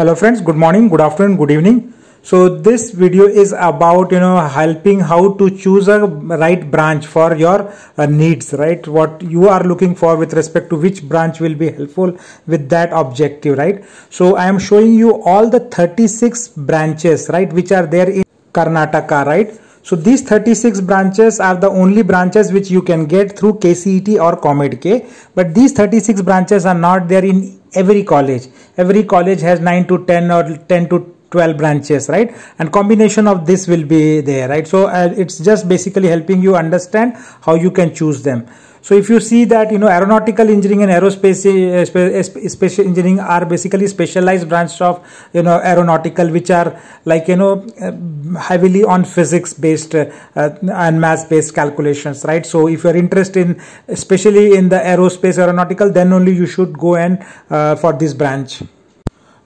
Hello friends, good morning, good afternoon, good evening. So this video is about helping how to choose a right branch for your needs, right? What you are looking for with respect to which branch will be helpful with that objective, right? So I am showing you all the 36 branches, right, which are there in Karnataka, right? So these 36 branches are the only branches which you can get through KCET or COMEDK, but these 36 branches are not there in every college. Every college has 9 to 10 or 10 to 12 branches, right? And combination of this will be there, right? So it's just basically helping you understand how you can choose them. So if you see that, aeronautical engineering and aerospace special engineering are basically specialized branches of, aeronautical, which are like, heavily on physics based and math based calculations, right? So if you're interested in, especially in the aerospace aeronautical, then only you should go and for this branch.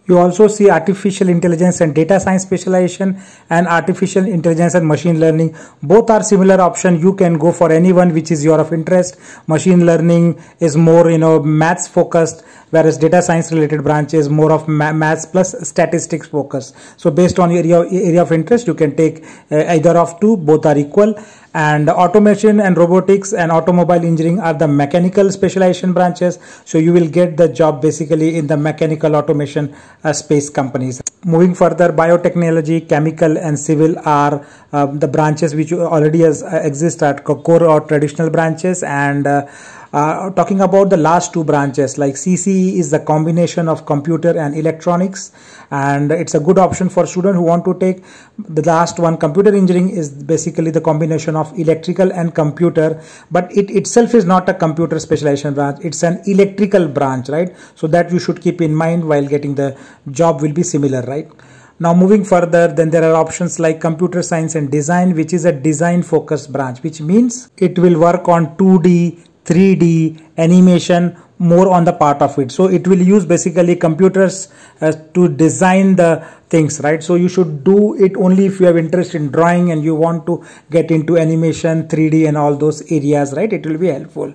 You also see artificial intelligence and data science specialization and artificial intelligence and machine learning. Both are similar option. You can go for any one which is your of interest. Machine learning is more, maths focused, whereas data science related branch is more of maths plus statistics focused. So based on your area of interest, you can take either of two, both are equal. And automation and robotics and automobile engineering are the mechanical specialization branches. So you will get the job basically in the mechanical automation space companies. Moving further, biotechnology, chemical and civil are the branches which already exist at core or traditional branches. And talking about the last two branches, like CCE is the combination of computer and electronics, and it's a good option for students who want to take the last one. Computer engineering is basically the combination of electrical and computer, but it itself is not a computer specialization branch. It's an electrical branch, right? So that you should keep in mind while getting the job will be similar, right? Now moving further, then there are options like computer science and design, which is a design focused branch, which means it will work on 2D, 3D, animation, more on the part of it. So it will use basically computers to design the things, right? So you should do it only if you have interest in drawing and you want to get into animation, 3D and all those areas, right? It will be helpful.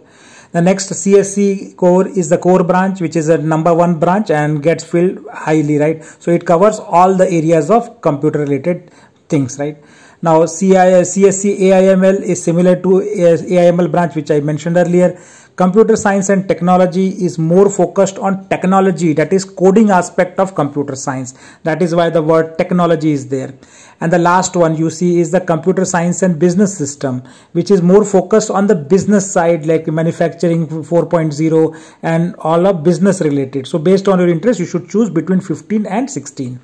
The next CSE core is the core branch, which is a #1 branch and gets filled highly, right? So it covers all the areas of computer related things, right? Now CSE AIML is similar to AIML branch, which I mentioned earlier. Computer science and technology is more focused on technology, that is coding aspect of computer science. That is why the word technology is there. And the last one you see is the computer science and business system, which is more focused on the business side, like manufacturing 4.0 and all of business related. So based on your interest, you should choose between 15 and 16.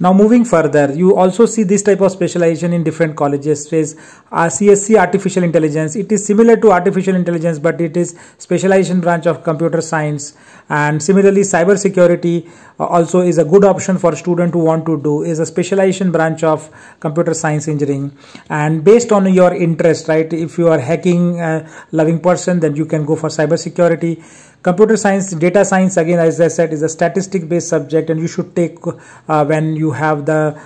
Now moving further, you also see this type of specialization in different colleges. CSE artificial intelligence, it is similar to artificial intelligence, but it is specialization branch of computer science. And similarly, cybersecurity also is a good option for student who want to do, is a specialization branch of computer science engineering. And based on your interest, right, if you are hacking loving person, then you can go for cybersecurity. Computer science, data science, again as I said, is a statistic based subject, and you should take when you have the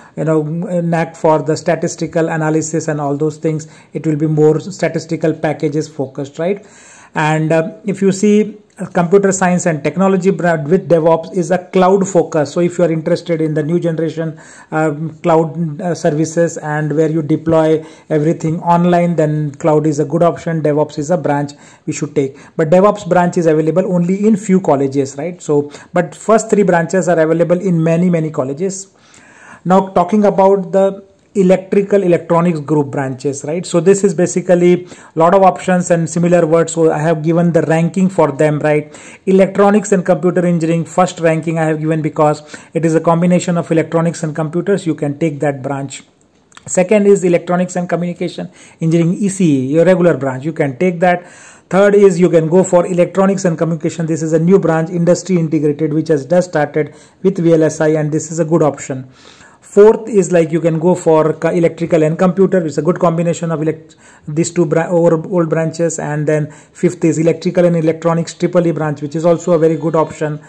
knack for the statistical analysis and all those things. It will be more statistical packages focused, right? And if you see, computer science and technology with DevOps is a cloud focus. So if you are interested in the new generation cloud services and where you deploy everything online, then cloud is a good option. DevOps is a branch we should take, but DevOps branch is available only in few colleges, right? So but first three branches are available in many colleges. Now talking about the electrical electronics group branches, right? So this is basically a lot of options and similar words, so I have given the ranking for them, right? Electronics and computer engineering, first ranking I have given because it is a combination of electronics and computers. You can take that branch. Second is electronics and communication engineering, ECE, your regular branch. You can take that. Third is you can go for electronics and communication. This is a new branch, industry integrated, which has just started with VLSI, and this is a good option. Fourth is like you can go for electrical and computer. It's a good combination of these two old branches. And then fifth is electrical and electronics, EEE branch, which is also a very good option.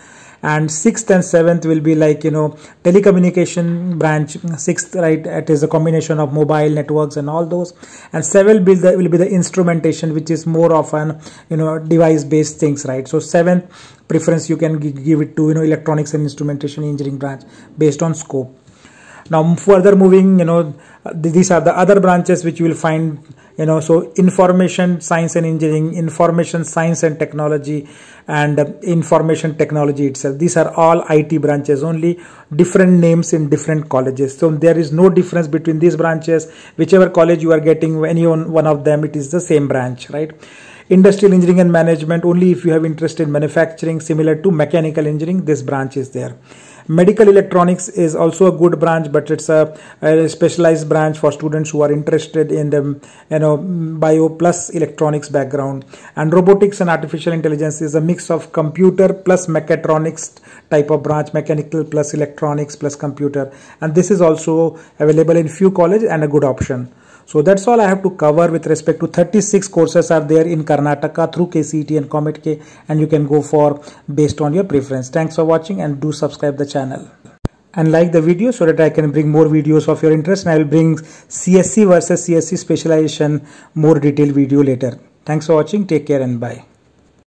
and 6th and 7th will be like, you know, telecommunication branch. 6th, right, it is a combination of mobile networks and all those, and 7th will be the instrumentation, which is more of an, you know, device based things, right? So 7th preference you can give it to, you know, electronics and instrumentation engineering branch based on scope. Now further moving, you know, these are the other branches which you will find, you know, so information science and engineering, information science and technology, and information technology itself. These are all IT branches, only different names in different colleges. So there is no difference between these branches. Whichever college you are getting, any one of them, it is the same branch, right? Industrial engineering and management, only if you have interest in manufacturing, similar to mechanical engineering, this branch is there. Medical electronics is also a good branch, but it's a specialized branch for students who are interested in the, you know, bio plus electronics background. And robotics and artificial intelligence is a mix of computer plus mechatronics type of branch, mechanical plus electronics plus computer, and this is also available in few colleges and a good option. So that's all I have to cover with respect to 36 courses are there in Karnataka through KCET and COMEDK, and you can go for based on your preference. Thanks for watching, and do subscribe the channel and like the video so that I can bring more videos of your interest, and I will bring CSE versus CSE specialization more detailed video later. Thanks for watching. Take care and bye.